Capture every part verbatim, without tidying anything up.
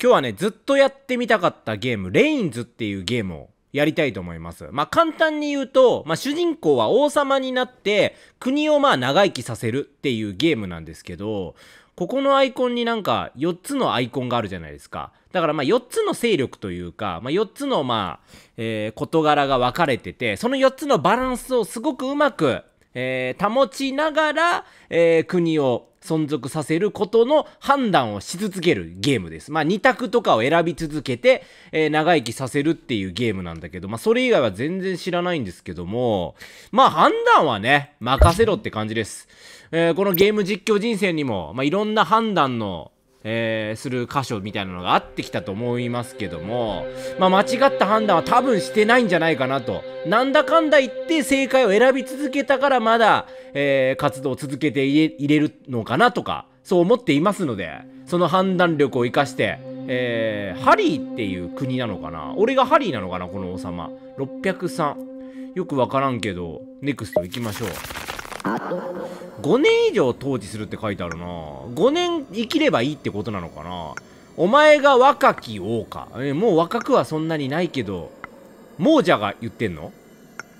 今日はね、ずっとやってみたかったゲーム、レインズっていうゲームをやりたいと思います。まあ、簡単に言うと、まあ、主人公は王様になって、国をまあ、長生きさせるっていうゲームなんですけど、ここのアイコンになんかよっつのアイコンがあるじゃないですか。だからまあよっつの勢力というか、まあ、よっつのまあ、えー、事柄が分かれてて、そのよっつのバランスをすごくうまく、えー、保ちながら、えー、国を存続させることの判断をし続けるゲームです。まあに択とかを選び続けて、えー、長生きさせるっていうゲームなんだけど、まあそれ以外は全然知らないんですけども、まあ判断はね、任せろって感じです。えー、このゲーム実況人生にも、まあ、いろんな判断の、えー、する箇所みたいなのがあってきたと思いますけども、まあ、間違った判断は多分してないんじゃないかなと。なんだかんだ言って正解を選び続けたからまだ、えー、活動を続けていれ、いれるのかなとか、そう思っていますので、その判断力を生かして、えー、ハリーっていう国なのかな、俺がハリーなのかな、この王様。ろっぴゃくさん。よくわからんけど、ネクスト行きましょう。ごねん以上統治するって書いてあるな。ごねん生きればいいってことなのかな。お前が若き王か。え、もう若くはそんなにないけど、亡者が言ってんの？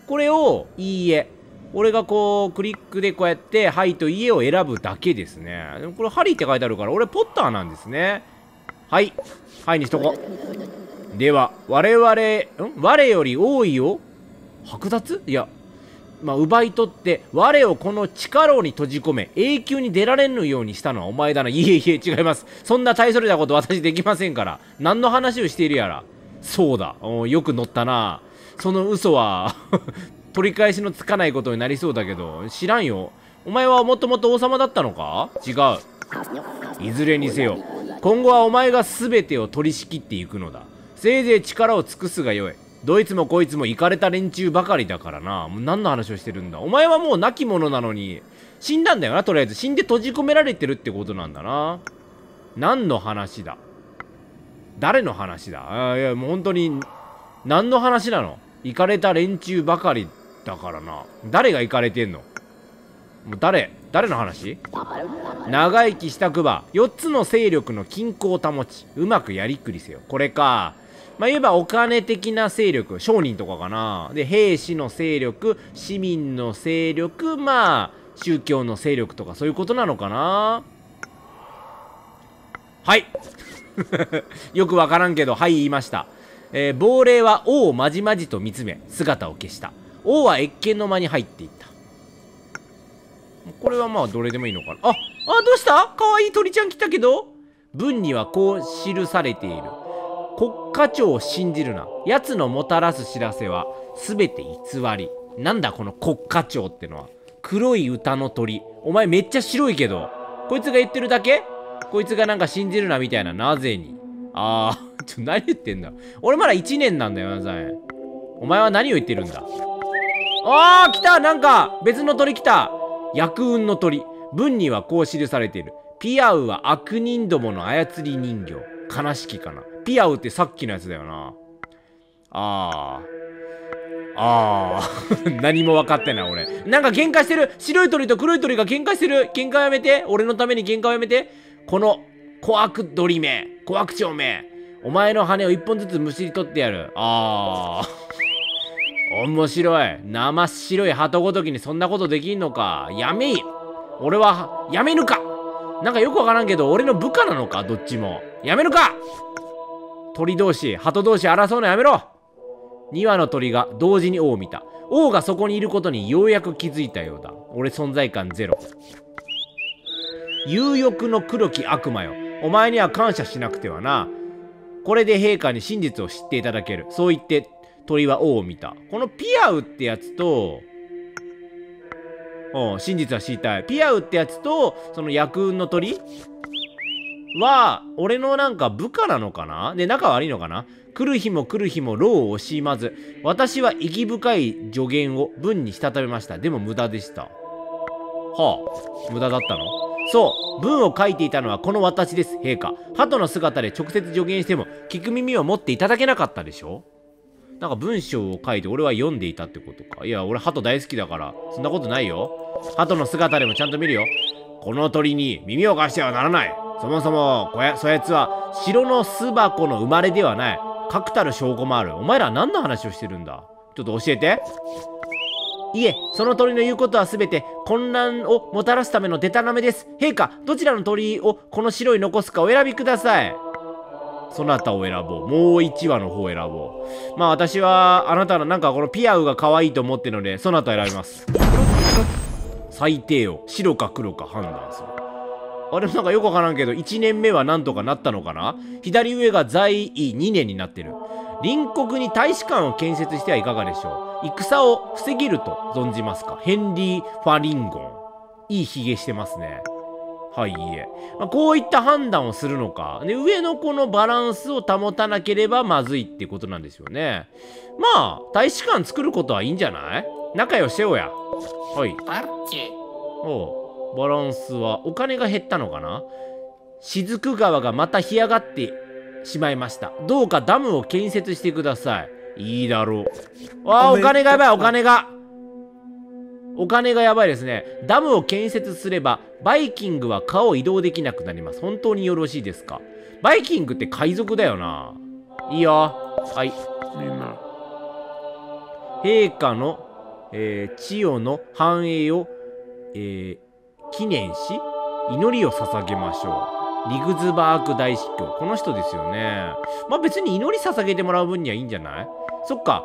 これを、いいえ。俺がこう、クリックでこうやって、はいといいえを選ぶだけですね。でもこれ、ハリーって書いてあるから、俺、ポッターなんですね。はい。はいにしとこ。では、我々、ん？我より多いを剥奪？いや。まあ、奪い取って、我をこの地下牢に閉じ込め、永久に出られぬようにしたのはお前だな。いえいえ、違います。そんな大それたこと私できませんから。何の話をしているやら。そうだ。よく乗ったな。その嘘は、取り返しのつかないことになりそうだけど、知らんよ。お前はもともと王様だったのか？違う。いずれにせよ、今後はお前が全てを取り仕切っていくのだ。せいぜい力を尽くすがよい。どいつもこいつもイカれた連中ばかりだからな。もう何の話をしてるんだ。お前はもう亡き者なのに、死んだんだよな、とりあえず。死んで閉じ込められてるってことなんだな。何の話だ？誰の話だ？あー、いや、もう本当に、何の話なの？イカれた連中ばかりだからな。誰がイカれてんの？もう誰？誰の話？長生きしたくば、よっつの勢力の均衡を保ち、うまくやりくりせよ。これか。まあ、言えばお金的な勢力、商人とかかな。で、兵士の勢力、市民の勢力、まあ、宗教の勢力とか、そういうことなのかな。はい。よくわからんけど、はい、言いました。えー、亡霊は王をまじまじと見つめ、姿を消した。王は謁見の間に入っていった。これはまあ、どれでもいいのかな。あ、あ、どうした？かわいい鳥ちゃん来たけど。文にはこう記されている。国家長を信じるな。奴のもたらす知らせは全て偽り。なんだこの国家長ってのは。黒い歌の鳥。お前めっちゃ白いけど。こいつが言ってるだけ？こいつがなんか信じるなみたいな。なぜに。あー、ちょ、何言ってんだ。俺まだいちねんなんだよな、ザエ。お前は何を言ってるんだ。あー、来た！なんか、別の鳥来た。厄運の鳥。文にはこう記されている。ピアウは悪人どもの操り人形。悲しきかな。ピアウってさっきのやつだよな。ああ。ああ。何も分かってない俺。なんか喧嘩してる。白い鳥と黒い鳥が喧嘩してる。喧嘩やめて。俺のために喧嘩をやめて。この、小悪鳥め。小悪鳥め。お前の羽を一本ずつむしり取ってやる。ああ。面白い。生白い鳩ごときにそんなことできんのか。やめい。俺は、やめぬか。なんかよくわからんけど、俺の部下なのかどっちも。やめぬか。鳥同士、鳩同士争うのやめろ。にわの鳥が同時に王を見た。王がそこにいることにようやく気づいたようだ。俺存在感ゼロ。有欲の黒き悪魔よ。お前には感謝しなくてはな。これで陛下に真実を知っていただける。そう言って鳥は王を見た。このピアウってやつと、うん、真実は知りたい。ピアウってやつと、その薬運の鳥は、俺のなんか部下なのかな？で、仲悪いのかな？来る日も来る日も労を惜しまず、私は意義深い助言を文にしたためました。でも無駄でした。はあ、無駄だったの？そう、文を書いていたのはこの私です、陛下。鳩の姿で直接助言しても、聞く耳を持っていただけなかったでしょ？なんか文章を書いて俺は読んでいたってことか。いや、俺鳩大好きだから、そんなことないよ。鳩の姿でもちゃんと見るよ。この鳥に耳を貸してはならない。そもそもこやそやつは城の巣箱の生まれではない。確たる証拠もある。お前ら何の話をしてるんだ。ちょっと教えて。いえ、その鳥の言うことは全て混乱をもたらすためのデタラメです。陛下、どちらの鳥をこの城に残すかお選びください。そなたを選ぼう。もういちわの方を選ぼう。まあ私はあなたのなんかこのピアウが可愛いと思ってるので、そなたを選びます。最低を白か黒か判断する。あれもなんかよくわからんけど、いちねんめはなんとかなったのかな。左上が在位にねんになってる。隣国に大使館を建設してはいかがでしょう。戦を防げると存じますか。ヘンリー・ファリンゴン。いいヒゲしてますね。はい、いいえ。まあ、こういった判断をするのか。で、上のこのバランスを保たなければまずいってことなんですよね。まあ、大使館作ることはいいんじゃない。仲良しようや。はい。おう、バランスは、お金が減ったのかな。雫川がまた干上がってしまいました。どうかダムを建設してください。いいだろう。ああ、お金がやばい、お金が。お金がやばいですね。ダムを建設すれば、バイキングは川を移動できなくなります。本当によろしいですか。バイキングって海賊だよな。いいよ。はい。陛下の、えー、千代の繁栄を、えー、記念し、祈りを捧げましょう。リグズバーク大司教。この人ですよね。まあ別に祈り捧げてもらう分にはいいんじゃない。そっか。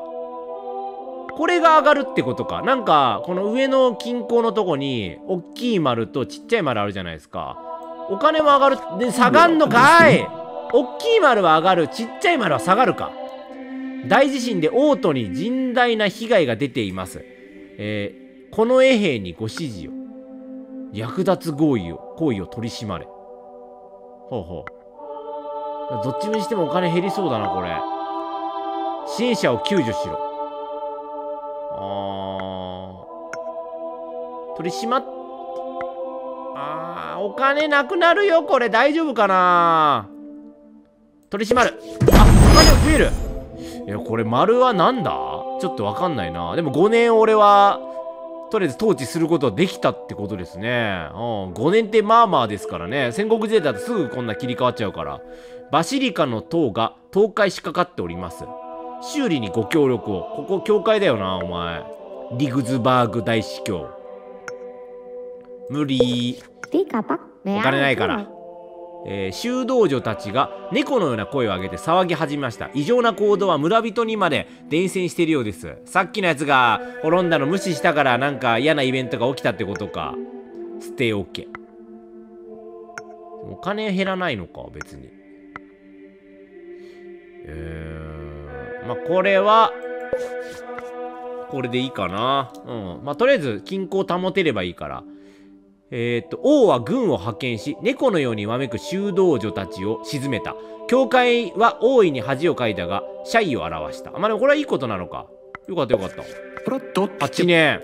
これが上がるってことか。なんか、この上の均衡のとこに、おっきい丸とちっちゃい丸あるじゃないですか。お金も上がる。で、下がんのかい。おっきい丸は上がる。ちっちゃい丸は下がるか。大地震で王都に甚大な被害が出ています。えー、この衛兵にご指示を。略奪行為を、行為を取り締まれ。ほうほう。どっちにしてもお金減りそうだな、これ。支援者を救助しろ。あー。取り締まっ、あー、お金なくなるよ、これ。大丈夫かな。取り締まる。あ、お金が増える。いや、これ、丸はなんだ？ちょっとわかんないな。でもごねん俺は、とりあえず統治することはできたってことですね。うん、ごねんってまあまあですからね。戦国時代だとすぐこんな切り替わっちゃうから。バシリカの塔が倒壊しかかっております。修理にご協力を。ここ教会だよな、お前。リグズバーグ大司教。無理。お金ないから。えー、修道女たちが猫のような声を上げて騒ぎ始めました。異常な行動は村人にまで伝染しているようです。さっきのやつが滅んだの無視したからなんか嫌なイベントが起きたってことか。捨ておけ。お金減らないのか別に。えー、まあこれはこれでいいかな。うん、まあとりあえず均衡を保てればいいから。えーと、王は軍を派遣し、猫のようにわめく修道女たちを鎮めた。教会は大いに恥をかいたが、謝意を表した。まあでもこれはいいことなのか。よかったよかった。はちねん。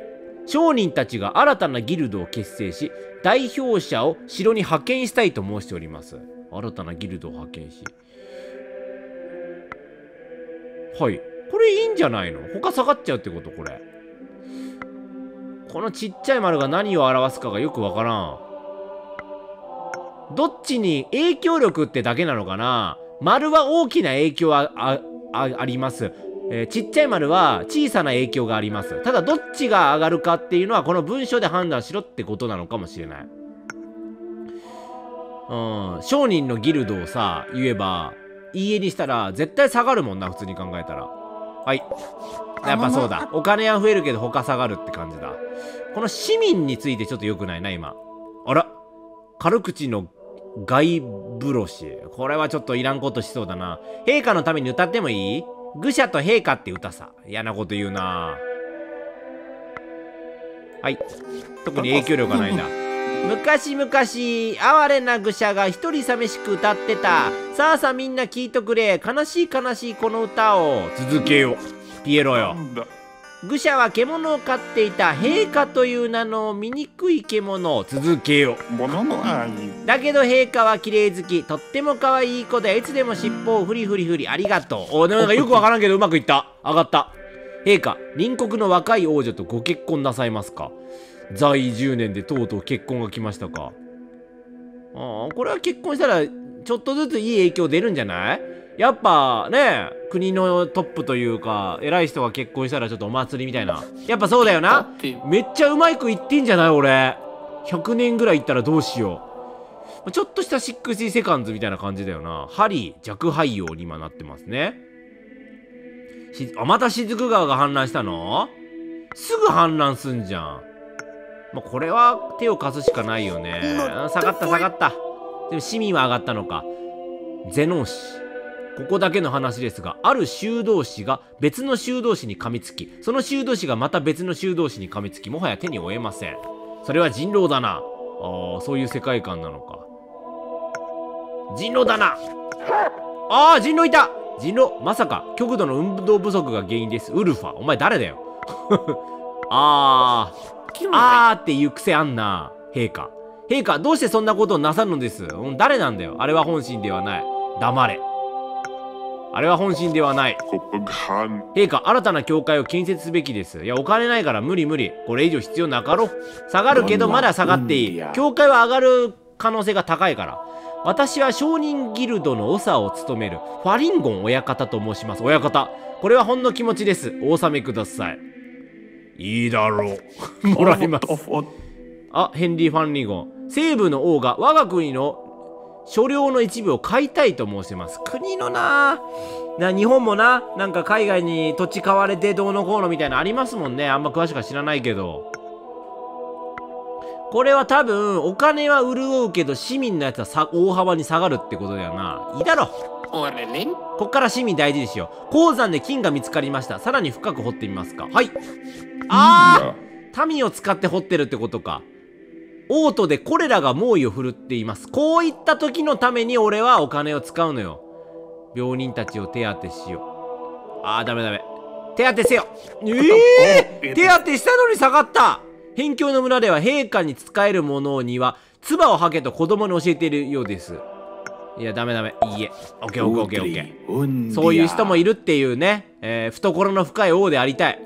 商人たちが新たなギルドを結成し、代表者を城に派遣したいと申しております。新たなギルドを派遣し。はい。これいいんじゃないの？他下がっちゃうってことこれ。このちっちゃい丸が何を表すかがよくわからん。どっちに影響力ってだけなのかな。丸は大きな影響は あ, あ, あります、えー。ちっちゃい丸は小さな影響があります。ただどっちが上がるかっていうのはこの文章で判断しろってことなのかもしれない。うん。商人のギルドをさ、言えば、いいえにしたら絶対下がるもんな、普通に考えたら。はい。やっぱそうだ。お金は増えるけど他下がるって感じだ。この市民についてちょっと良くないな、今。あら、軽口の外ブロシ。これはちょっといらんことしそうだな。陛下のために歌ってもいい？愚者と陛下って歌さ。嫌なこと言うな。はい。特に影響力がないな。昔々、哀れな愚者が一人寂しく歌ってた。さあさあみんな聞いとくれ。悲しい悲しいこの歌を。続けよう。ピエロよ。愚者は獣を飼っていた。陛下という名の醜い獣を。続けよう。だけど陛下は綺麗好き。とっても可愛い子でいつでも尻尾をフリフリフリ。ありがとう。おでもなんかよくわからんけどうまくいった。上がった。陛下、隣国の若い王女とご結婚なさいますか。在位じゅうねんでとうとう結婚が来ましたか。うん、これは結婚したらちょっとずついい影響出るんじゃない？やっぱね、国のトップというか偉い人が結婚したらちょっとお祭りみたいな。やっぱそうだよな。めっちゃうまいくいってんじゃない？俺ひゃくねんぐらいいったらどうしよう。ちょっとしたろくじゅうセカンズみたいな感じだよな。ハリー若輩王に今なってますね。しあまた雫川が氾濫したの？すぐ氾濫すんじゃん。まあ、これは手を貸すしかないよね。下がった下がった。でも市民は上がったのか。ゼノン氏、ここだけの話ですが、ある修道士が別の修道士に噛みつき、その修道士がまた別の修道士に噛みつき、もはや手に負えません。それは人狼だな。ああ、そういう世界観なのか。人狼だな。ああ、人狼いた。人狼、まさか極度の運動不足が原因です。ウルファ、お前誰だよ。あーあーっていう癖あんな。陛下陛下、どうしてそんなことをなさるのです。うん、誰なんだよ。あれは本心ではない。黙れ。あれは本心ではない。陛下、新たな教会を建設すべきです。いや、お金ないから無理無理。これ以上必要なかろう。下がるけど、まだ下がっていい。教会は上がる可能性が高いから。私は商人ギルドの長を務める、ファリンゴン親方と申します。親方、これはほんの気持ちです。お納めください。いいだろう。もらいます。あ、ヘンリー・ファンリンゴン。西部の王が我が国の所領の一部を買いたいと申してます。国のなぁ。な、日本もな、なんか海外に土地買われてどうのこうのみたいなのありますもんね。あんま詳しくは知らないけど。これは多分、お金は潤うけど、市民のやつはさ大幅に下がるってことだよな。いいだろ。俺ね。こっから市民大事にしよう。鉱山で金が見つかりました。さらに深く掘ってみますか。はい。ああ、民を使って掘ってるってことか。王都でコレラが猛威を振るっています。こういった時のために俺はお金を使うのよ。病人たちを手当てしよう。ああ、ダメダメ。手当てせよ。ええー、手当てしたのに下がった。辺境の村では陛下に仕える者には、唾を吐けと子供に教えているようです。いや、ダメダメ。いいえ。オッケーオッケーオッケーオッケー。そういう人もいるっていうね、えー、懐の深い王でありたい。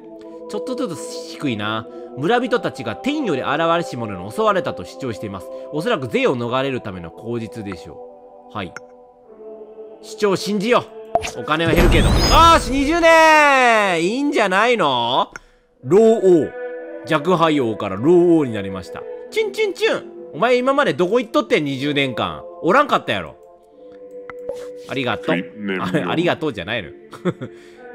ちょっとずつ低いな。村人たちが天より現れし者に襲われたと主張しています。おそらく税を逃れるための口実でしょう。はい。主張を信じよう。お金は減るけど。よし !にじゅうねん！いいんじゃないの？老王。若輩王から老王になりました。チュンチュンチュン！お前今までどこ行っとってん ?にじゅうねんかん。おらんかったやろ。ありがとう。あ, ありがとうじゃないの。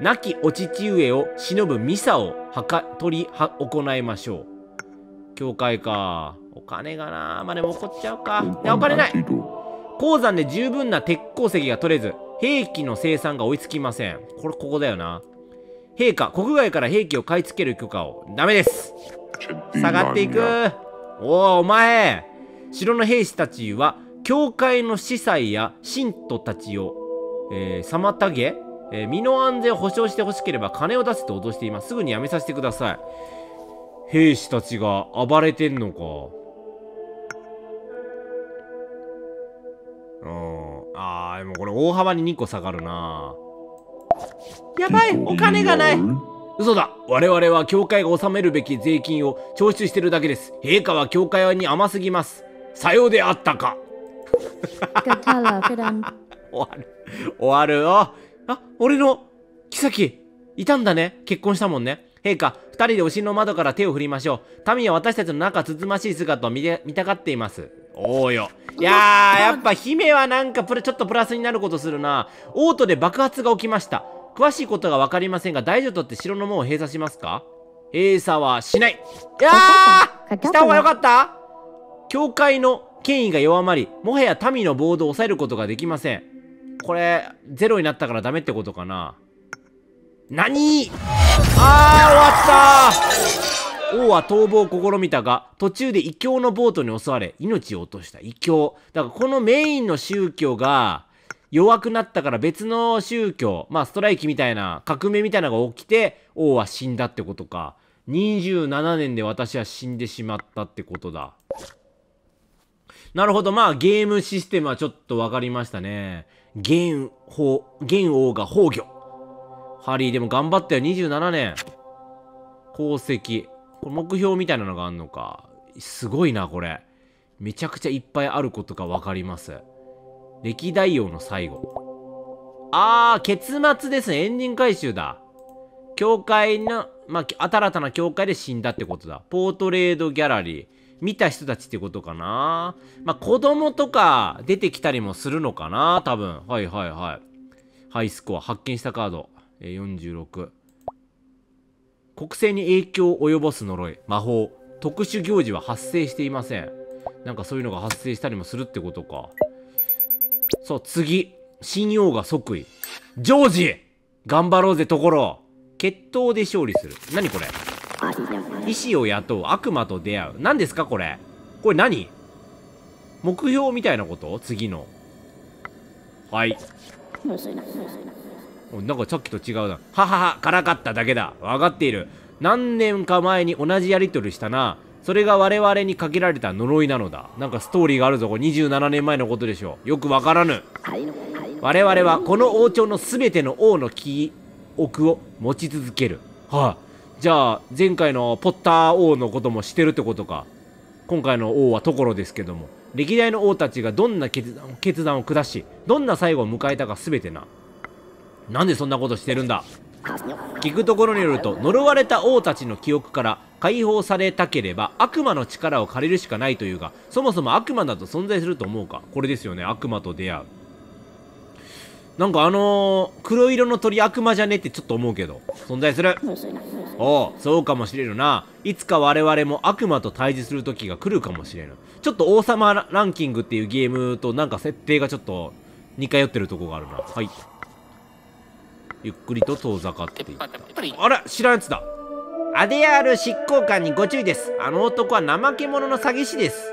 亡きお父上を忍ぶミサをはか取りは行いましょう。教会か。お金がな。まあでも怒っちゃうか。いや、お金ない。鉱山で十分な鉄鉱石が取れず、兵器の生産が追いつきません。これ、ここだよな。陛下、国外から兵器を買い付ける許可を。ダメです。下がっていく。おお、お前。城の兵士たちは、教会の司祭や信徒たちを、えー、妨げ、えー、身の安全を保証してほしければ金を出せと脅しています。すぐにやめさせてください。兵士たちが暴れてんのか。うん。あー、でもこれ大幅ににこ下がるな。やばい、お金がない。嘘だ。我々は教会が納めるべき税金を徴収してるだけです。陛下は教会に甘すぎます。さようであったか。終わる。終わるよ。あ、俺の、キサキ、いたんだね。結婚したもんね。陛下、二人でお尻の窓から手を振りましょう。民は私たちの仲つつましい姿を見て、見たがっています。おーよ。いやー、やっぱ姫はなんかプラ、ちょっとプラスになることするな。王都で爆発が起きました。詳しいことがわかりませんが、大丈夫とって城の門を閉鎖しますか？閉鎖はしない。いやー！した方がよかった？教会の権威が弱まり、もはや民の暴動を抑えることができません。これ、ゼロになったからダメってことかな。なにー？あー、終わったー。王は逃亡を試みたが、途中で異教の暴徒に襲われ、命を落とした。異教。だからこのメインの宗教が弱くなったから別の宗教、まあストライキみたいな、革命みたいなのが起きて、王は死んだってことか。にじゅうななねんで私は死んでしまったってことだ。なるほど。まあ、ゲームシステムはちょっとわかりましたね。元王、元王が崩御。ハリーでも頑張ったよ、にじゅうななねん。功績。これ目標みたいなのがあんのか。すごいな、これ。めちゃくちゃいっぱいあることがわかります。歴代王の最後。あー、結末ですね。エンディング回収だ。教会の、まあ、新たな教会で死んだってことだ。ポートレードギャラリー。見た人たちってことかな。まあ、子供とか出てきたりもするのかな多分。はいはいはい。ハイスコア。発見したカード。えー、よんじゅうろく。国政に影響を及ぼす呪い。魔法。特殊行事は発生していません。なんかそういうのが発生したりもするってことか。さあ、次。新王が即位。ジョージ頑張ろうぜ、ところ。決闘で勝利する。何これ、医師を雇う。悪魔と出会う。何ですかこれ。これ何、目標みたいなこと。次の。はい。なんかさっきと違うな。ははは、からかっただけだ。わかっている。何年か前に同じやりとりしたな。それが我々にかけられた呪いなのだ。なんかストーリーがあるぞ。これにじゅうななねんまえのことでしょう。よくわからぬ。我々はこの王朝のすべての王の記憶を持ち続ける。はあ、じゃあ前回のポッター王のこともしてるってことか。今回の王はところですけども、歴代の王たちがどんな決断、決断を下し、どんな最後を迎えたか全てな。なんでそんなことしてるんだ。聞くところによると、呪われた王たちの記憶から解放されたければ悪魔の力を借りるしかないというが、そもそも悪魔だと存在すると思うか。これですよね、悪魔と出会う。なんかあのー、黒色の鳥悪魔じゃねってちょっと思うけど、存在する。おう、そうかもしれぬな。いつか我々も悪魔と対峙する時が来るかもしれぬ。ちょっと王様ランキングっていうゲームとなんか設定がちょっと似通ってるとこがあるな。はい。ゆっくりと遠ざかっていった。あら、知らんやつだ。アデアール執行官にご注意です。あの男は怠け者の詐欺師です。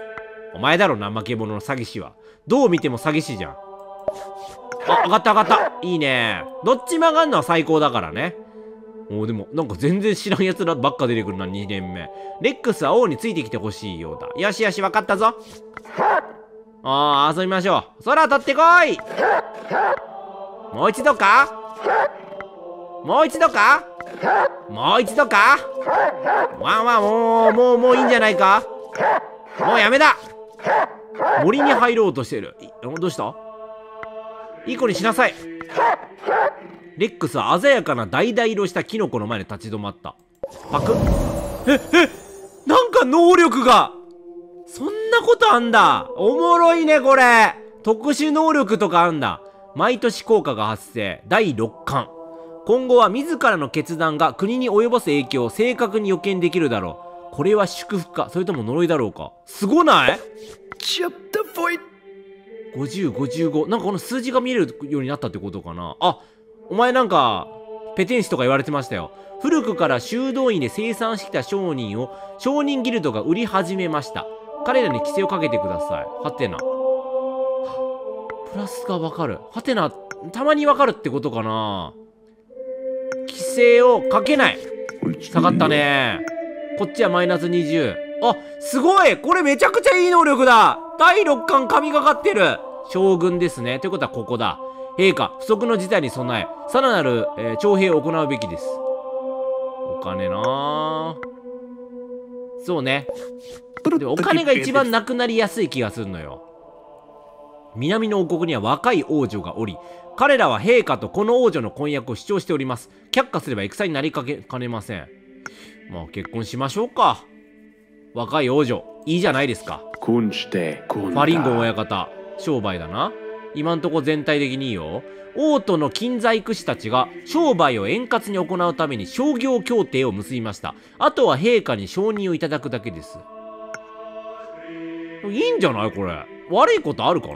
お前だろ怠け者の詐欺師は。どう見ても詐欺師じゃん。あ、上がった上がった、いいね。どっち曲がんのは最高だからね。もうでもなんか全然知らんやつらばっか出てくるな。にねんめ。レックスは王についてきてほしいようだ。よしよし、分かったぞ。ああ、遊びましょう。空取ってこい。もう一度かもう一度かもう一度かワンワン、もうもうもういいんじゃないか。もうやめだ。森に入ろうとしてる。どうした。いい子にしなさい。レックスは鮮やかな橙色したキノコの前で立ち止まった。パクッ。ええ、なんか能力が、そんなことあんだ。おもろいねこれ。特殊能力とかあんだ。毎年効果が発生。だいろっかん。今後は自らの決断が国に及ぼす影響を正確に予見できるだろう。これは祝福か、それとも呪いだろうか。すごない？ちょっとぽい。ごじゅう、ごじゅうご。なんかこの数字が見えるようになったってことかな。あ、お前なんか、ペテン師とか言われてましたよ。古くから修道院で生産してきた商人を商人ギルドが売り始めました。彼らに規制をかけてください。はてな。プラスがわかる。はてな、たまにわかるってことかな。規制をかけない。下がったね。こっちはマイナスにじゅう。あ、すごい。これめちゃくちゃいい能力だ。だいろっかん神がかってる。将軍ですね。ということはここだ。陛下、不測の事態に備え、さらなる、えー、徴兵を行うべきです。お金なぁ。そうね。でお金が一番なくなりやすい気がするのよ。南の王国には若い王女がおり、彼らは陛下とこの王女の婚約を主張しております。却下すれば戦になりかけかねません。まあ結婚しましょうか。若い王女、いいじゃないですか。ファリンゴン親方、商売だな。今んとこ全体的にいいよ。王との金細工師たちが商売を円滑に行うために商業協定を結びました。あとは陛下に承認をいただくだけです。いいんじゃないこれ。悪いことあるかな。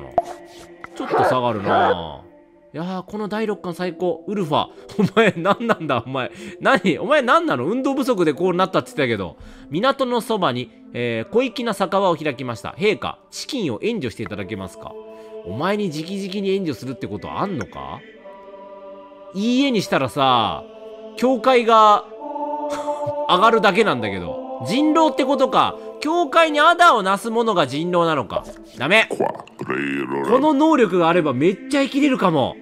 ちょっと下がるなぁ。いやー、このだいろっかん最高。ウルファ。お前、なんなんだ、お前。何お前、なんなの。運動不足でこうなったって言ってたけど。港のそばに、えー、小粋な酒場を開きました。陛下、資金を援助していただけますか。お前に直々に援助するってことあんのか。いい家にしたらさ、教会が、上がるだけなんだけど。人狼ってことか。教会にアダをなす者が人狼なのか。ダメ。この能力があればめっちゃ生きれるかも。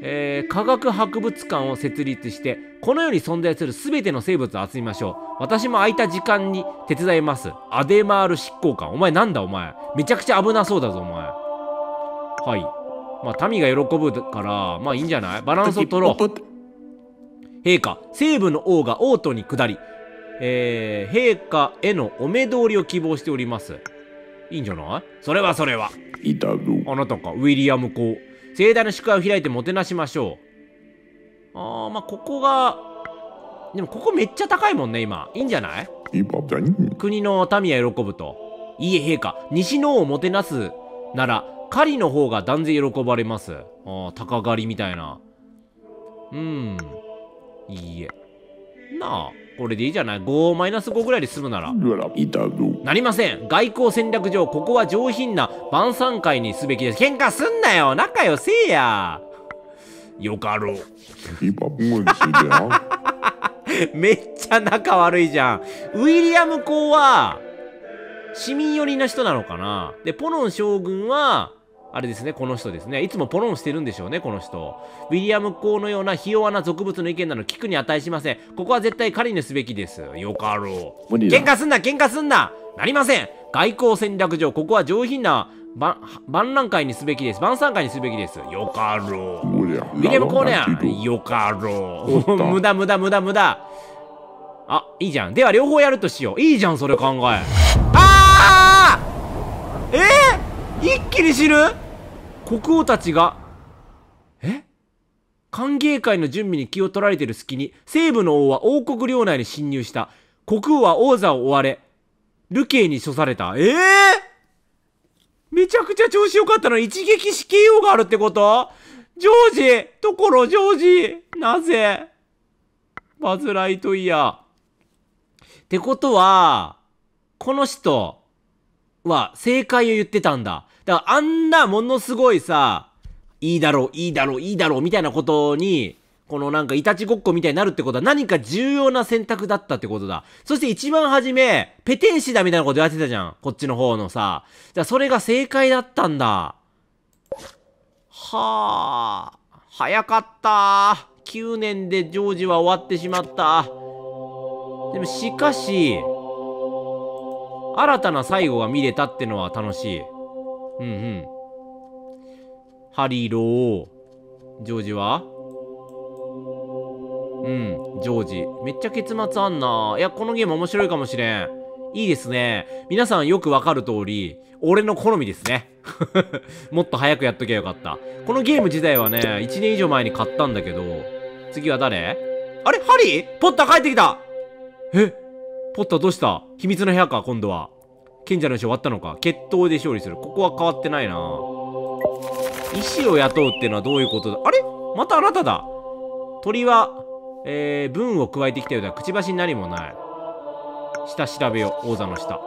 えー、科学博物館を設立してこの世に存在する全ての生物を集めましょう。私も空いた時間に手伝います。アデマール執行官。お前なんだお前、めちゃくちゃ危なそうだぞお前。はい、まあ民が喜ぶからまあいいんじゃない。バランスを取ろう。陛下、西部の王が王都に下り、えー、陛下へのお目通りを希望しております。いいんじゃない。それはそれは。あなたかウィリアム公。盛大な宿会を開いてもてなしましょう。ああ、まあここがでもここめっちゃ高いもんね今。いいんじゃない。国の民は喜ぶと。いいえ陛下、西の王をもてなすなら狩りの方が断然喜ばれます。ああ、鷹狩りみたいな。うん、いいえなあ、これでいいじゃない。ごマイナスごぐらいで済むなら。なりません。外交戦略上、ここは上品な晩餐会にすべきです。喧嘩すんなよ、仲よせえや。よかろう。めっちゃ仲悪いじゃん。ウィリアム公は、市民寄りな人なのかな。で、ポロン将軍は、あれですね、この人ですね。いつもポロンしてるんでしょうね、この人。ウィリアム公のようなひ弱な俗物の意見など聞くに値しません。ここは絶対狩りにすべきです。よかろう。喧嘩すんな、喧嘩すんな。なりません。外交戦略上、ここは上品な晩覧会にすべきです。晩餐会にすべきです。よかろう。ウィリアム公ね、よかろう。無駄無駄無駄無駄。あ、いいじゃん。では両方やるとしよう。いいじゃん、それ考え。あーえー一気に知る。国王たちがえ歓迎会の準備に気を取られている隙に西部の王は王国領内に侵入した。国王は王座を追われ流刑に処された。ええー、めちゃくちゃ調子よかったのに一撃死刑用があるってこと。ジョージ、ところジョージ、なぜバズ・ライトイヤーってことはこの人は正解を言ってたんだ。だからあんなものすごいさ、いいだろう、いいだろう、いいだろうみたいなことに、このなんかいたちごっこみたいになるってことは何か重要な選択だったってことだ。そして一番初め、ペテン師だみたいなこと言われてたじゃん。こっちの方のさ。じゃあそれが正解だったんだ。はあ、早かった。きゅうねんでジョージは終わってしまった。でもしかし、新たな最後が見れたってのは楽しい。うんうん。ハリーロー、ジョージはうん、ジョージ。めっちゃ結末あんな。いや、このゲーム面白いかもしれん。いいですね。皆さんよくわかる通り、俺の好みですね。もっと早くやっときゃよかった。このゲーム自体はね、いちねん以上前に買ったんだけど、次は誰？あれ？ハリー？ポッター帰ってきた！え？ポッターどうした？秘密の部屋か、今度は。賢者の石終わったのか。決闘で勝利する。ここは変わってないな。医師を雇うっていうのはどういうことだ。あれ？またあなただ。鳥は、えー、文を加えてきたようだ。くちばしに何もない。下調べよう、王座の下。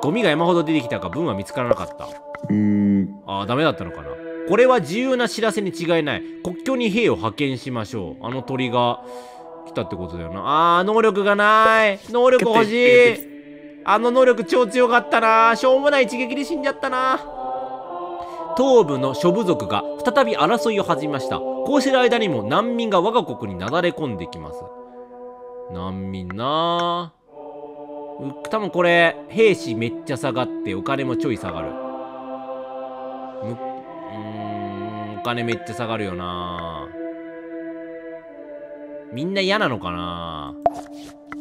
ゴミが山ほど出てきたか、文は見つからなかった。ああ、ダメだったのかな。これは重要な知らせに違いない。国境に兵を派遣しましょう。あの鳥が、来たってことだよな。あー、能力がない。能力欲しい。あの能力超強かったな。しょうもない一撃で死んじゃったな。東部の諸部族が再び争いを始めました。こうしてる間にも難民が我が国になだれ込んできます。難民なぁ、多分これ兵士めっちゃ下がってお金もちょい下がる。むうーん、お金めっちゃ下がるよな。みんな嫌なのかな。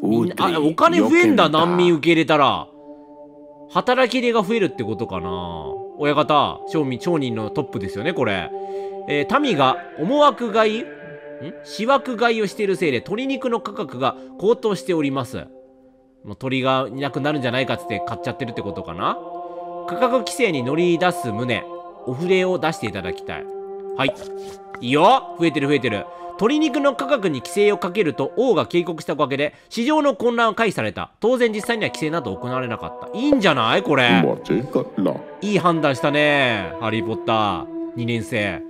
みんな、あ、お金増えんだ、難民受け入れたら。働き手が増えるってことかな。親方、商人、商人のトップですよね、これ。えー、民が思惑買い、ん？私惑買いをしているせいで、鶏肉の価格が高騰しております。もう鳥がいなくなるんじゃないかっつって買っちゃってるってことかな。価格規制に乗り出す旨、お触れを出していただきたい。はい。いいよ！増えてる増えてる。鶏肉の価格に規制をかけると王が警告したおかげで市場の混乱を回避された。当然実際には規制など行われなかった。いいんじゃないこれ。いい判断したね。ハリーポッターにねん生。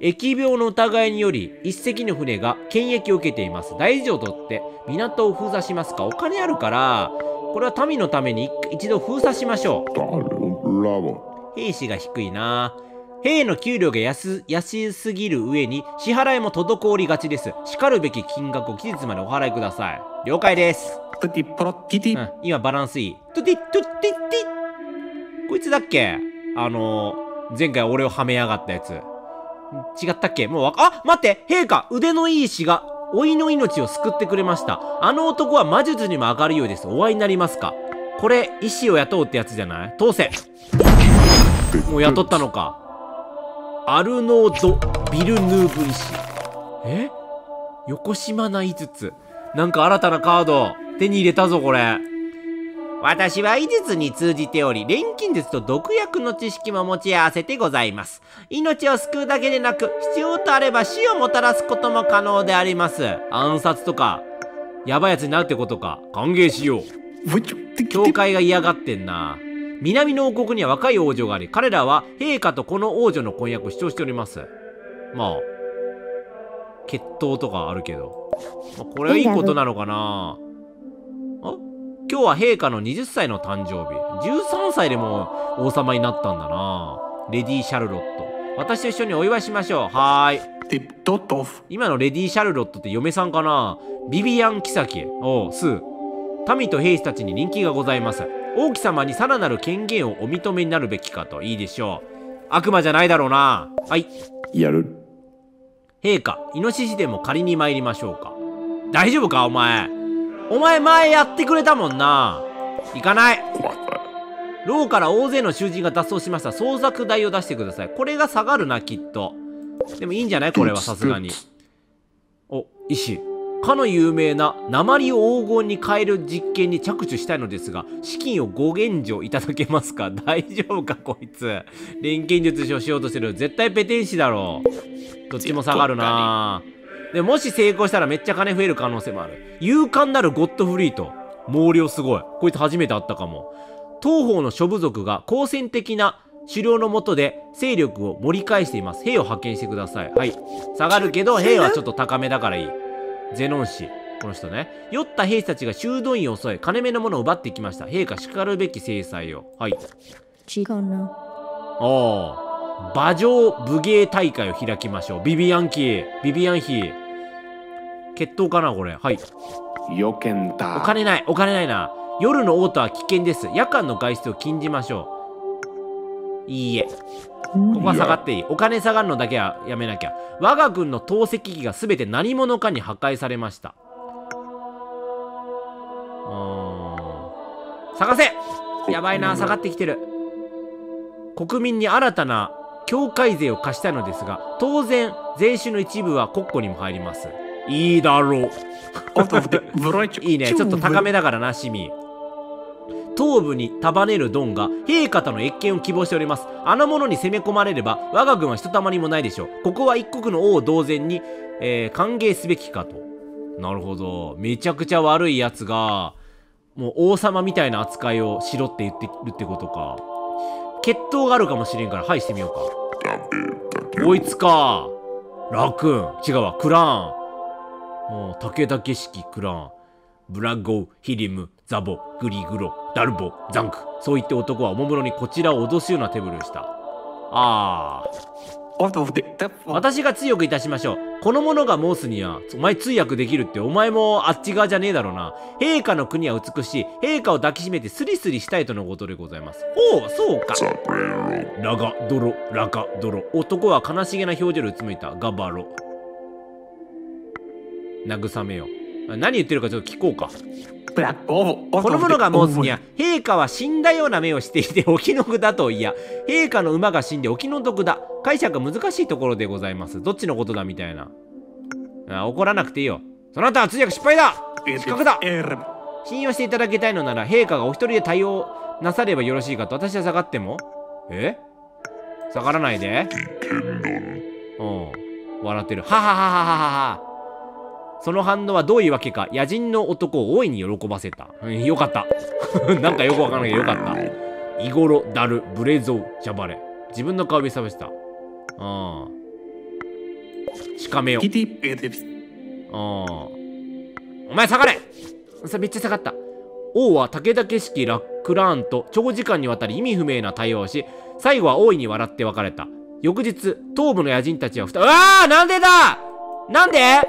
疫病の疑いにより一隻の船が検疫を受けています。大事をとって港を封鎖しますか。お金あるから、これは民のために一度封鎖しましょう。兵士が低いな。兵の給料が 安, 安すぎる上に支払いも滞りがちです。叱るべき金額を期日までお払いください。了解です。トゥティポロティティ、うん、今バランスいい。トゥティトゥティティ。こいつだっけ？あのー、前回俺をはめやがったやつ。違ったっけ？もうわか、あ、待って！陛下、腕のいい死が、老いの命を救ってくれました。あの男は魔術にも上がるようです。お会いになりますか？これ、医師を雇うってやつじゃない？通せ！もう雇ったのか。アルノード・ビルヌーブ医師。え？横島な五つ。なんか新たなカード、手に入れたぞ、これ。私は医術に通じており、錬金術と毒薬の知識も持ち合わせてございます。命を救うだけでなく、必要とあれば死をもたらすことも可能であります。暗殺とか、やばいやつになるってことか。歓迎しよう。教会が嫌がってんな。南の王国には若い王女があり、彼らは陛下とこの王女の婚約を主張しております。まあ、決闘とかあるけど。まあ、これはいいことなのかな。あ、今日は陛下の二十歳の誕生日。十三歳でも王様になったんだな。レディ・シャルロット。私と一緒にお祝いしましょう。はーい。ティットトフ。今のレディ・シャルロットって嫁さんかな。ビビアン・キサキ。おう、スー。民と兵士たちに人気がございます。王妃様にさらなる権限をお認めになるべきかと。いいでしょう。悪魔じゃないだろうな。はい。やる。陛下、イノシシでも借りに参りましょうか。大丈夫かお前。お前前やってくれたもんな。行かない。牢から大勢の囚人が脱走しました。捜索代を出してください。これが下がるな、きっと。でもいいんじゃないこれはさすがに。お、医師。かの有名な鉛を黄金に変える実験に着手したいのですが、資金をご援助いただけますか？大丈夫かこいつ。錬金術をしようとしてる。絶対ペテン師だろう。どっちも下がるな。で、もし成功したらめっちゃ金増える可能性もある。勇敢なるゴッドフリート。毛量すごい。こいつ初めて会ったかも。当方の諸部族が好戦的な狩猟の下で勢力を盛り返しています。兵を派遣してください。はい。下がるけど、兵はちょっと高めだからいい。ゼノン氏。この人ね。酔った兵士たちが修道院を襲い、金目のものを奪っていきました。陛下、叱るべき制裁を。はい。違うな。ああ。馬上武芸大会を開きましょう。ビビアンキー。ビビアンヒー。決闘かな、これ。はい。よけんだ。お金ない。お金ないな。夜のオートは危険です。夜間の外出を禁じましょう。いいえ。ここは下がっていい。お金下がるのだけはやめなきゃ。我が軍の投石機がすべて何者かに破壊されました。うーん。探せ！やばいな、下がってきてる。国民に新たな境界税を課したいのですが、当然、税収の一部は国庫にも入ります。いいだろう。いいね、ちょっと高めだからな、市民。頭部に束ねるドンが陛下との謁見を希望しております。あの者に攻め込まれれば我が軍はひとたまりもないでしょう。ここは一国の王同然に、えー、歓迎すべきかと。なるほど。めちゃくちゃ悪い奴が、もう王様みたいな扱いをしろって言ってるってことか。決闘があるかもしれんから、はいしてみようか。こいつか。ラクーン。違うわ。クラーン。もう、武田景色クラーン。ブラゴー、ヒリム、ザボ、グリグロ、ダルボ、ザンク。そう言って男はおもむろにこちらを脅すような手ぶりをした。ああ。私が強くいたしましょう。この者が申すには、お前通訳できるって、お前もあっち側じゃねえだろうな。陛下の国は美しい。陛下を抱きしめてスリスリしたいとのことでございます。おお、そうか。ラガドロ、ラガドロ。男は悲しげな表情でうつむいた。ガバロ。慰めよう。何言ってるかちょっと聞こうか。この者が申すには、陛下は死んだような目をしていてお気の毒だと。いや、陛下の馬が死んでお気の毒だ。解釈が難しいところでございます。どっちのことだみたいな。あ、怒らなくていいよ。そなたは通訳失敗だ。失格だ。信用していただきたいのなら、陛下がお一人で対応なさればよろしいかと。私は下がっても。え？下がらないで。うん。笑ってる。はははははは。その反応はどういうわけか、野人の男を大いに喜ばせた。うん、よかった。なんかよくわからないけどよかった。イゴロ、ダル、ブレゾウ、ジャバレ。自分の顔を見せました。うん。しかめよ。うん。お前下がれ！さ、めっちゃ下がった。王は武田景色、ラックラーンと長時間にわたり意味不明な対話をし、最後は大いに笑って別れた。翌日、東部の野人たちは二、うわーなんでだなんで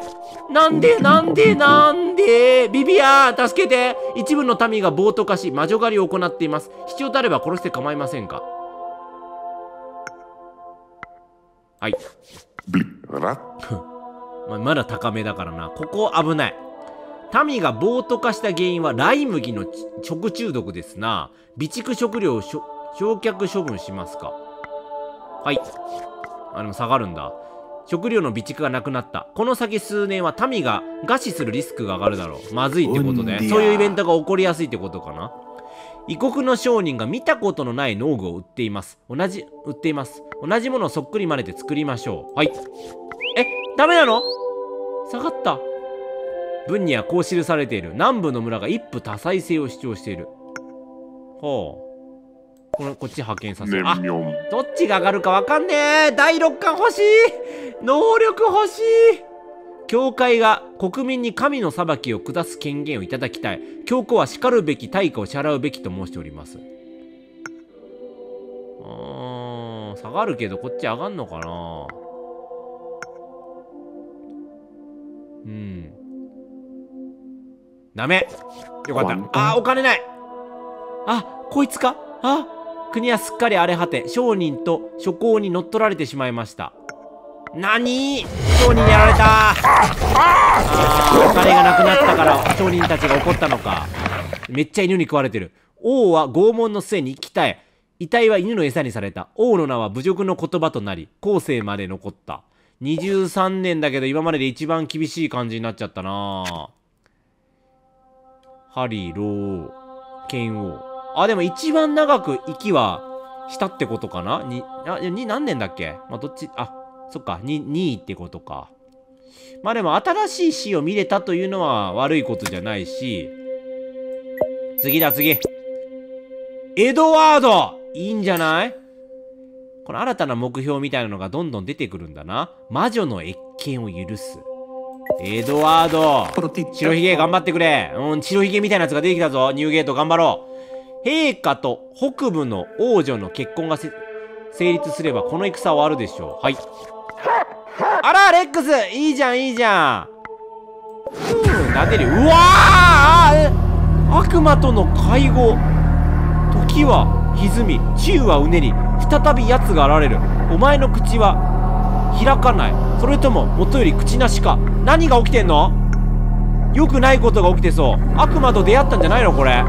なんでなんでなんでビビアン助けて。一部の民が暴徒化し、魔女狩りを行っています。必要とあれば殺して構いませんか。はい。まだ高めだからな。ここ危ない。民が暴徒化した原因はライ麦の食中毒ですな。備蓄食料を焼却処分しますか。はい。あ、でも下がるんだ。食料の備蓄がなくなった。この先数年は民が餓死するリスクが上がるだろう。まずいってことで、そういうイベントが起こりやすいってことかな。異国の商人が見たことのない農具を売っています。同じ、売っています。同じものをそっくり真似て作りましょう。はい。え、ダメなの？下がった。文にはこう記されている。南部の村が一夫多妻制を主張している。ほう。このこっち派遣させる。あ、どっちが上がるかわかんねえ。第六感欲しい。能力欲しい。教会が国民に神の裁きを下す権限をいただきたい。教皇は叱るべき、対価を支払うべきと申しております。あ、下がるけどこっち上がんのかな。うん。ダメ。よかった。あ、お金ない。あ、こいつか。あ。国はすっかり荒れ果て、商人と諸侯に乗っ取られてしまいました。何？商人にやられた。あ、お金がなくなったから商人たちが怒ったのか。めっちゃ犬に食われてる。王は拷問の末に生き絶え、遺体は犬の餌にされた。王の名は侮辱の言葉となり、後世まで残った。にじゅうさんねんだけど今までで一番厳しい感じになっちゃったな。ハリー、ロー、剣王。あ、でも一番長く息はしたってことかな？に、あ、に、何年だっけ？まあ、どっち、あ、そっか、に、にいってことか。まあでも新しい死を見れたというのは悪いことじゃないし。次だ、次。エドワード！いいんじゃない？この新たな目標みたいなのがどんどん出てくるんだな。魔女の越権を許す。エドワード、白ひげ頑張ってくれ。うん、白ひげみたいなやつが出てきたぞ。ニューゲート頑張ろう。陛下と北部の王女の結婚が成立すればこの戦は終わるでしょう。はい。あら、レックスいいじゃん、いいじゃん。うん、なでり。うわあ、悪魔との会合。時は歪み、宙はうねり、再び奴が現れる。お前の口は開かない、それとも元より口なしか。何が起きてんの？よくないことが起きてそう。悪魔と出会ったんじゃないのこれ。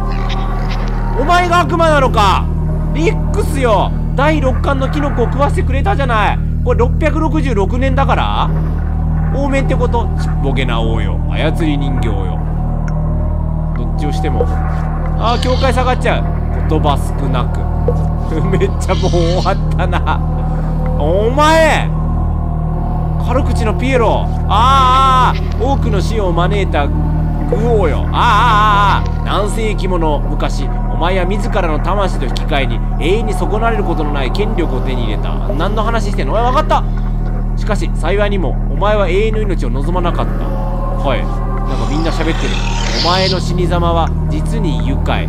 お前が悪魔なのかリックスよ。だいろっかんのキノコを食わせてくれたじゃない。これろっぴゃくろくじゅうろくねんだから往面ってこと。ちっぽけな王よ、操り人形よ。どっちをしても、ああ、境界下がっちゃう。言葉少なくめっちゃもう終わったなお前。軽口のピエロ。あーあー、多くの死を招いた愚王よ。あーあーあー、何世紀もの昔、お前は自らの魂と引き換えに永遠に損なわれることのない権力を手に入れた。何の話してんの？わかった。しかし幸いにもお前は永遠の命を望まなかった。はい、なんかみんな喋ってる。お前の死に様は実に愉快。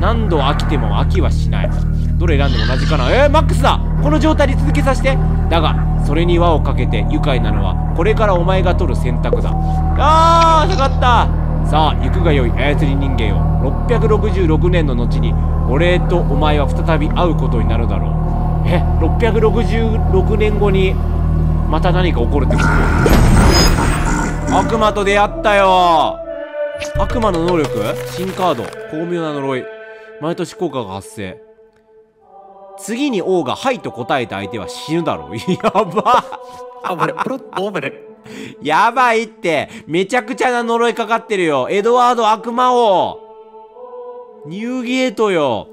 何度飽きても飽きはしない。どれ選んでも同じかな。えー、マックスだ。この状態で続けさせて。だがそれに輪をかけて愉快なのはこれからお前が取る選択だ。あー、下がった。さあ行くがよい操り人間よ。ろっぴゃくろくじゅうろくねんの後に俺とお前は再び会うことになるだろう。え、ろっぴゃくろくじゅうろくねんごにまた何か起こるってこと？悪魔と出会ったよ。悪魔の能力、新カード、巧妙な呪い、毎年効果が発生。次に王が「はい」と答えた相手は死ぬだろう。やばやばいって、めちゃくちゃな呪いかかってるよ。エドワード悪魔王、ニューゲートよ。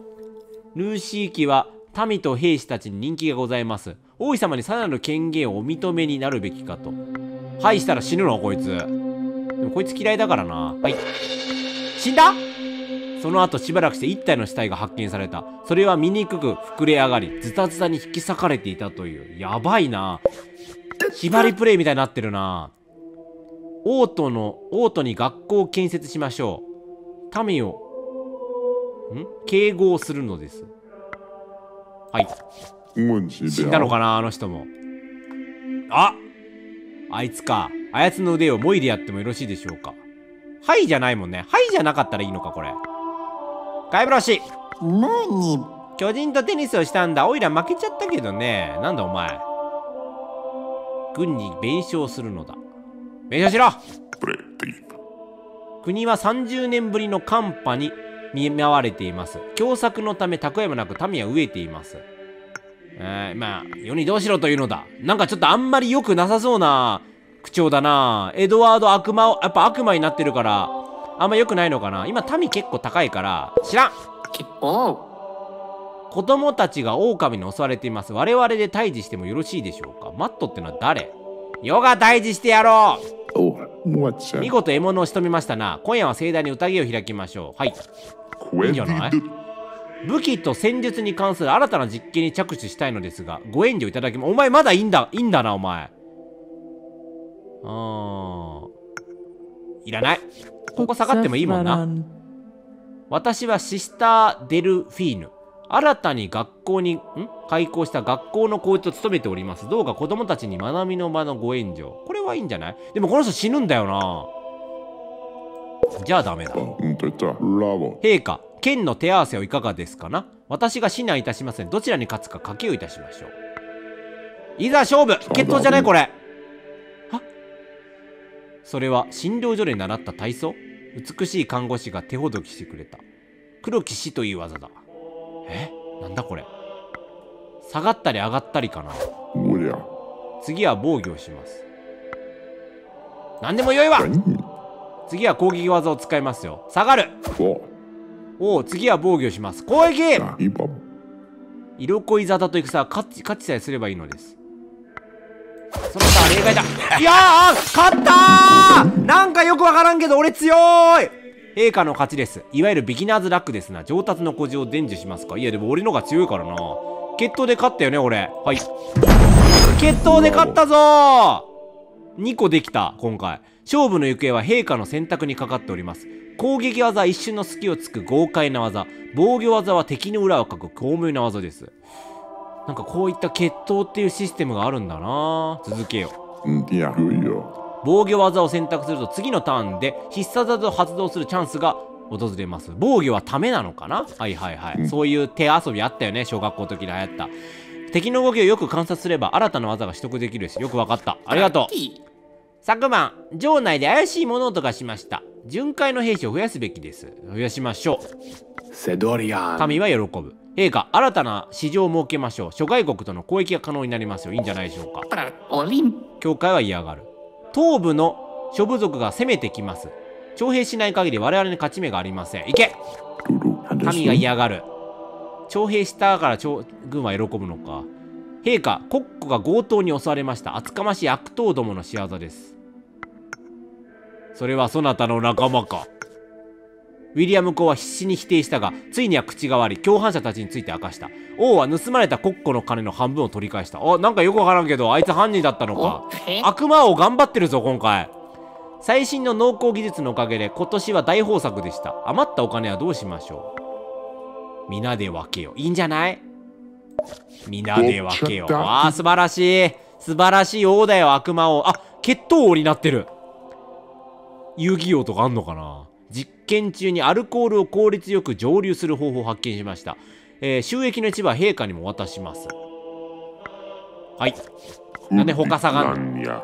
ルーシー家は民と兵士たちに人気がございます。王妃様にさらなる権限をお認めになるべきかと。はいしたら死ぬのこいつ。でもこいつ嫌いだからな。はい、死んだ。その後しばらくして一体の死体が発見された。それは醜く膨れ上がり、ズタズタに引き裂かれていたという。やばいな。縛りプレイみたいになってるな。王都の、王都に学校を建設しましょう。民を、ん？敬語をするのです。はい。死んだのかな、あの人も。ああいつか。あやつの腕をもいでやってもよろしいでしょうか。はいじゃないもんね。はいじゃなかったらいいのか、これ。ガイブラシ。何？巨人とテニスをしたんだ。おいら負けちゃったけどね。なんだお前。軍に弁償するのだ。弁償しろ。国はさんじゅうねんぶりの寒波に見舞われています。凶作のため蓄えもなく民は飢えています。えー、まあ、世にどうしろというのだ。なんかちょっとあんまり良くなさそうな口調だな。エドワード悪魔を、やっぱ悪魔になってるから、あんま良くないのかな。今、民結構高いから、知らん。結構。子供たちが狼に襲われています。我々で退治してもよろしいでしょうか。マットってのは誰？ヨガ退治してやろう。おう、見事獲物を仕留めましたな。今夜は盛大に宴を開きましょう。はい。いいんじゃない？武器と戦術に関する新たな実験に着手したいのですが、ご遠慮いただきます。お前まだいいんだ、いいんだな、お前。うーん。いらない。ここ下がってもいいもんな。私はシスター・デルフィーヌ。新たに学校に、ん？開校した学校の校長を務めております。どうか子供たちに学びの場のご援助。これはいいんじゃない？でもこの人死ぬんだよな。じゃあダメだ。陛下、剣の手合わせをいかがですかな？私が指南いたしますので、どちらに勝つか賭けをいたしましょう。いざ勝負！決闘じゃないこれ。は？それは診療所で習った体操？美しい看護師が手ほどきしてくれた。黒騎士という技だ。え、なんだこれ。下がったり上がったりかな。おりゃ次は防御をします。何でもよいわ。次は攻撃技を使いますよ。下がる。おお、次は防御します。攻撃。色恋沙汰と戦は勝ち勝ちさえすればいいのです。その他例外だ。いやー勝ったー。なんかよくわからんけど俺強い。陛下の勝ちです。いわゆるビギナーズラックですな。上達の誇示を伝授しますか。いや、でも俺のが強いからな。決闘で勝ったよね、俺。はい。決闘で勝ったぞー !にこできた、今回。勝負の行方は陛下の選択にかかっております。攻撃技は一瞬の隙をつく豪快な技。防御技は敵の裏をかく巧妙な技です。なんかこういった決闘っていうシステムがあるんだな。続けよう。いや、いいよ。防御技を選択すると次のターンで必殺技を発動するチャンスが訪れます。防御はためなのかな。はいはいはい。そういう手遊びあったよね。小学校の時に流行った。敵の動きをよく観察すれば新たな技が取得できるし、よくわかった。ありがとう。昨晩、城内で怪しい物音がしました。巡回の兵士を増やすべきです。増やしましょう。セドリアン。民は喜ぶ。陛下、新たな市場を設けましょう。諸外国との交易が可能になりますよ。いいんじゃないでしょうか。教会は嫌がる。東部の諸部族が攻めてきます。徴兵しない限り我々に勝ち目がありません。いけ！民が嫌がる。徴兵したから軍は喜ぶのか。陛下、国庫が強盗に襲われました。厚かましい悪党どもの仕業です。それはそなたの仲間か。ウィリアム公は必死に否定したが、ついには口が割り、共犯者たちについて明かした。王は盗まれた国庫の金の半分を取り返した。あ、なんかよくわからんけど、あいつ犯人だったのか。悪魔王頑張ってるぞ、今回。最新の農耕技術のおかげで、今年は大豊作でした。余ったお金はどうしましょう。皆で分けよう。いいんじゃない？皆で分けよう。わあ、素晴らしい。素晴らしい王だよ、悪魔王。あ、決闘王になってる。遊戯王とかあんのかな。実験中にアルコールを効率よく蒸留する方法を発見しました。えー、収益の一部は陛下にも渡します。はい。なんで他下がんの？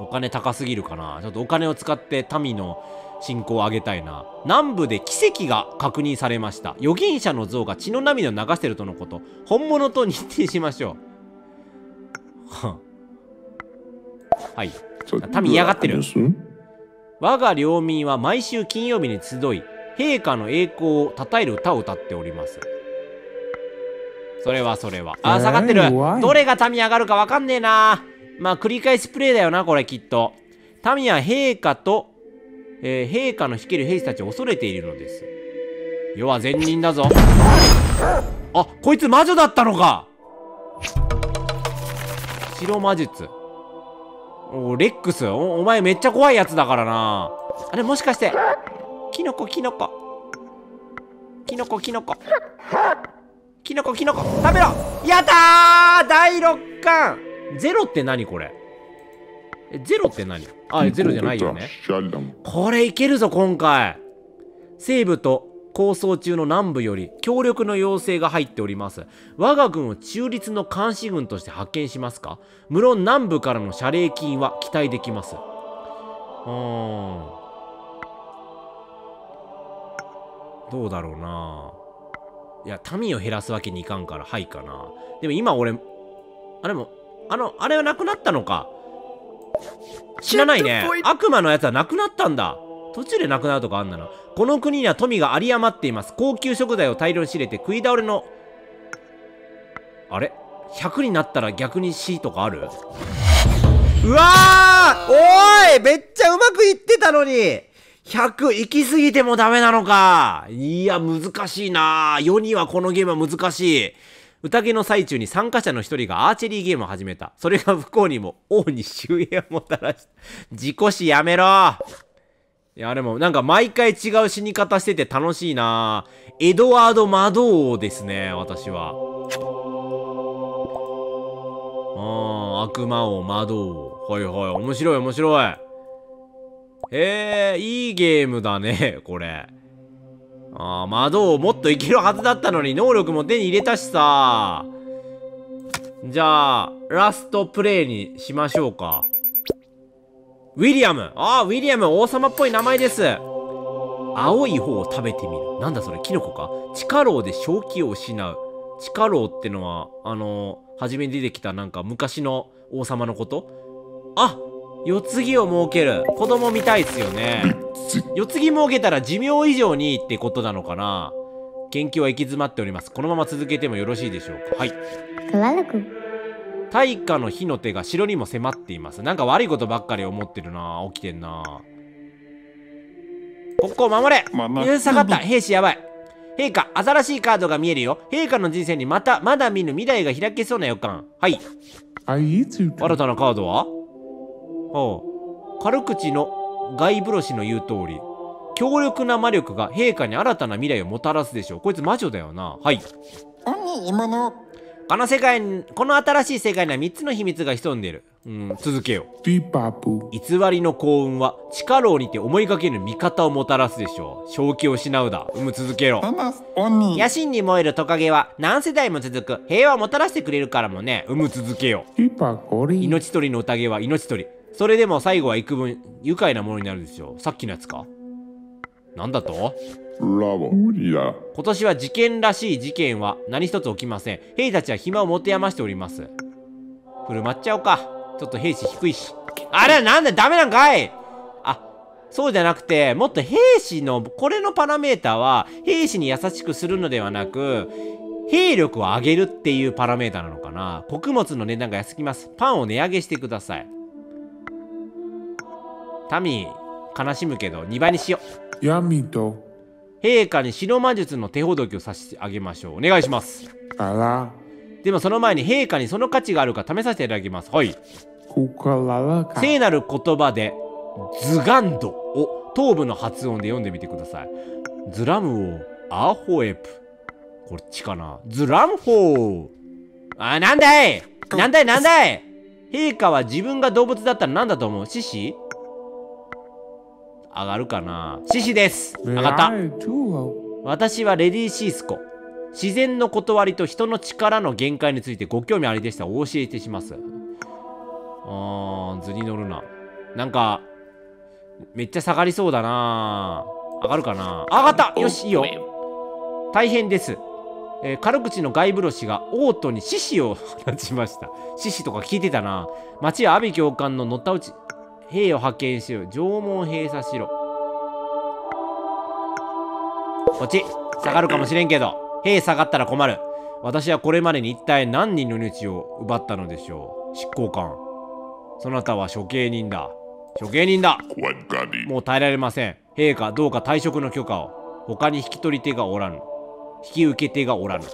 お金高すぎるかな。ちょっとお金を使って民の信仰を上げたいな。南部で奇跡が確認されました。預言者の像が血の涙を流しているとのこと。本物と認定しましょう。はい。民嫌がってる。我が領民は毎週金曜日に集い、陛下の栄光を称える歌を歌っております。それはそれは。あ、下がってる。どれが民上がるかわかんねえな。まあ、繰り返しプレイだよな、これきっと。民は陛下と、えー、陛下の率いる兵士たちを恐れているのです。世は善人だぞ。あ、こいつ魔女だったのか。白魔術。おレックスお、お前めっちゃ怖いやつだからな。あれもしかして、キノコキノコ。キノコキノコ。キノコキノコ食べろ。やったー、だいろっかん。ゼロって何これ。え、ゼロって何。あ、ゼロじゃないよね。これいけるぞ今回。西部と構想中の南部より協力の要請が入っております。我が軍を中立の監視軍として派遣しますか。無論南部からの謝礼金は期待できます。うーん、どうだろうな。いや、民を減らすわけにいかんからはいかな。でも今俺、あれもあのあれはなくなったのか。知らないね。悪魔のやつはなくなったんだ。途中でなくなるとかあんなの。この国には富が有り余っています。高級食材を大量に仕入れて食い倒れのあれひゃくになったら逆に死とかある。うわー、おい、めっちゃうまくいってたのにひゃく行き過ぎてもダメなのか。いや、難しいなぁ。世にはこのゲームは難しい。宴の最中に参加者の一人がアーチェリーゲームを始めた。それが不幸にも王に終焉をもたらした。自己死やめろ。いや、でもなんか毎回違う死に方してて楽しいなぁ。エドワード・魔導王ですね、私は。あー、悪魔王、魔導王。はいはい、面白い面白い。えー、いいゲームだね、これ。ああ、魔導をもっといけるはずだったのに、能力も手に入れたしさ。じゃあ、ラストプレイにしましょうか。ウィリアム。ああ、ウィリアム、王様っぽい名前です。青い方を食べてみる。なんだそれ、キノコか。地下牢で正気を失う。地下牢ってのは、あのー、初めに出てきたなんか昔の王様のこと。あっ、世継ぎを設ける。子供みたいっすよね。世継ぎ設けたら寿命以上にってことなのかな。研究は行き詰まっております。このまま続けてもよろしいでしょうか。はい。大火の火の手が城にも迫っています。なんか悪いことばっかり思ってるな。起きてんな。ここを守れ。下がった。兵士やばい。陛下、新しいカードが見えるよ。陛下の人生にまたまだ見ぬ未来が開けそうな予感。はい。新たなカードは、おう、軽口のガイブロシの言う通り、強力な魔力が陛下に新たな未来をもたらすでしょう。こいつ魔女だよな。はい。この世界に、この新しい世界にはみっつの秘密が潜んでいる。うん、続けよう。偽りの幸運は地下牢にて思いがけぬ味方をもたらすでしょう。正気を失うだ。うむ、続けろ。野心に燃えるトカゲは何世代も続く平和をもたらしてくれるからもね。うむ、続けよう。命取りの宴は命取り。それでも最後は幾分愉快なものになるでしょう。さっきのやつか。なんだと？今年は事件らしい事件は何一つ起きません。兵士たちは暇を持て余しております。振る舞っちゃおうか。ちょっと兵士低いし。あれなんだ、ダメなんかい。あ、そうじゃなくて、もっと兵士の、これのパラメータは兵士に優しくするのではなく、兵力を上げるっていうパラメータなのかな。穀物の値段が安すぎます。パンを値上げしてください。民、悲しむけどにばいにしよう。闇と陛下に白魔術の手ほどきを差し上げましょう。お願いします。あら、でもその前に陛下にその価値があるか試させていただきます。はい。聖なる言葉でズガンドを頭部の発音で読んでみてください。ズラムをアホエプ、こっちかな。ズラムホー。あ、なんだいなんだいなんだい。陛下は自分が動物だったら何だと思う。獅子上がるかな。獅子です。上がった。私はレディーシースコ。自然の断りと人の力の限界についてご興味ありでしたらお教えてします。あー、図に乗るな。なんかめっちゃ下がりそうだな。上がるかな。上がった。よし、いいよ。大変です。えー、軽口のガイブロシがオートに獅子を放ちました。獅子とか聞いてたな。町や阿鼻教官の乗ったうち兵を派遣しよう。城門閉鎖しろ。こっち下がるかもしれんけど、兵下がったら困る。私はこれまでに一体何人の命を奪ったのでしょう。執行官、そなたは処刑人だ。処刑人だ。もう耐えられません。陛下、どうか退職の許可を。他に引き取り手がおらぬ。引き受け手がおらぬ。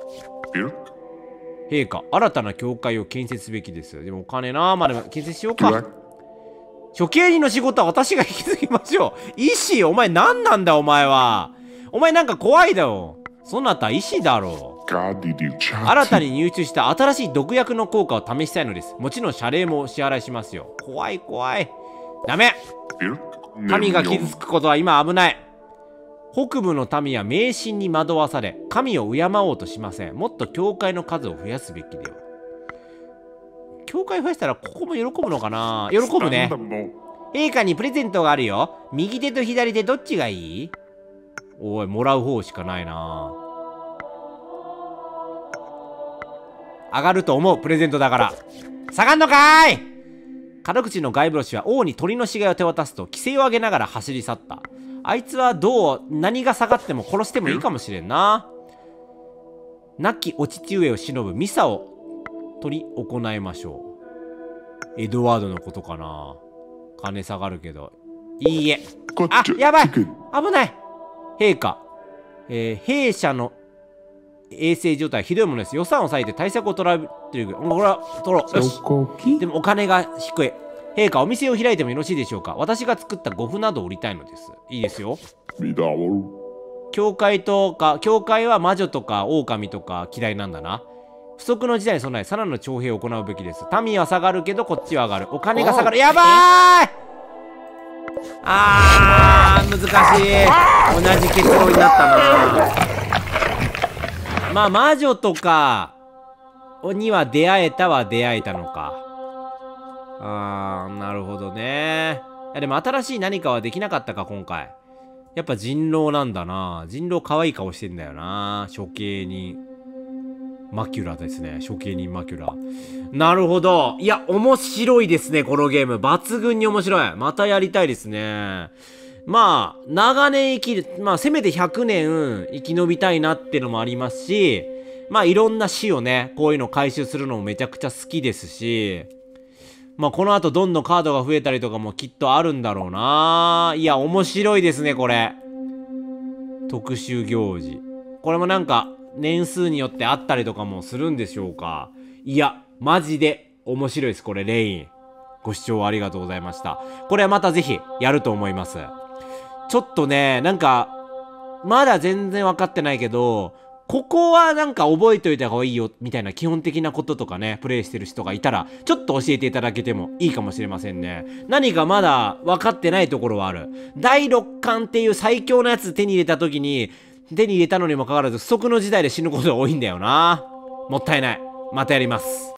陛下、新たな教会を建設すべきです。でもお金なあ。まだ建設しようか。処刑人の仕事は私が引き継ぎましょう。医師、お前何なんだお前は。お前なんか怖いだろ。そなた医師だろ。新たに入手した新しい毒薬の効果を試したいのです。もちろん謝礼も支払いしますよ。怖い怖い。ダメ。神が傷つくことは今危ない。北部の民は迷信に惑わされ、神を敬おうとしません。もっと教会の数を増やすべきでは。教会増やしたらここも喜ぶのかな。喜ぶね。陛下にプレゼントがあるよ。右手と左手どっちがいい？おい、もらう方しかないな。上がると思う、プレゼントだから。下がんのかーい。門口の外部士は王に鳥の死骸を手渡すと規制を上げながら走り去った。あいつはどう何が下がっても殺してもいいかもしれんな。亡きお父上を偲ぶミサを執り行いましょう。エドワードのことかな。金下がるけどいいえ。あ、やばい、危ない。陛下、えー、弊社の衛生状態ひどいものです。予算を割いて対策を取られている。ほら、取ろう。よし。でもお金が低い。陛下、お店を開いてもよろしいでしょうか。私が作った護符などを売りたいのです。いいですよ。教会とか、教会は魔女とか狼とか嫌いなんだな。不測の事態に備え、さらなる徴兵を行うべきです。民は下がるけど、こっちは上がる。お金が下がる。やばーい！あー、難しい。同じ結論になったな。まあ、魔女とかには出会えたは出会えたのか。あー、なるほどね。いや、でも新しい何かはできなかったか、今回。やっぱ人狼なんだな。人狼可愛い顔してんだよな。処刑人。マキュラですね。処刑人マキュラ。なるほど。いや、面白いですね、このゲーム。抜群に面白い。またやりたいですね。まあ、長年生きる、まあ、せめてひゃくねん生き延びたいなってのもありますし、まあ、いろんな死をね、こういうの回収するのもめちゃくちゃ好きですし、まあ、この後どんどんカードが増えたりとかもきっとあるんだろうな。いや、面白いですね、これ。特殊行事。これもなんか、年数によってあったりとかもするんでしょうか。いや、マジで面白いです、これ、レイン。ご視聴ありがとうございました。これはまたぜひ、やると思います。ちょっとね、なんか、まだ全然分かってないけど、ここはなんか覚えておいた方がいいよ、みたいな基本的なこととかね、プレイしてる人がいたら、ちょっと教えていただけてもいいかもしれませんね。何かまだ分かってないところはある。だいろっかんっていう最強のやつ手に入れた時に、手に入れたのにもかかわらず、不測の事態で死ぬことが多いんだよな。もったいない。またやります。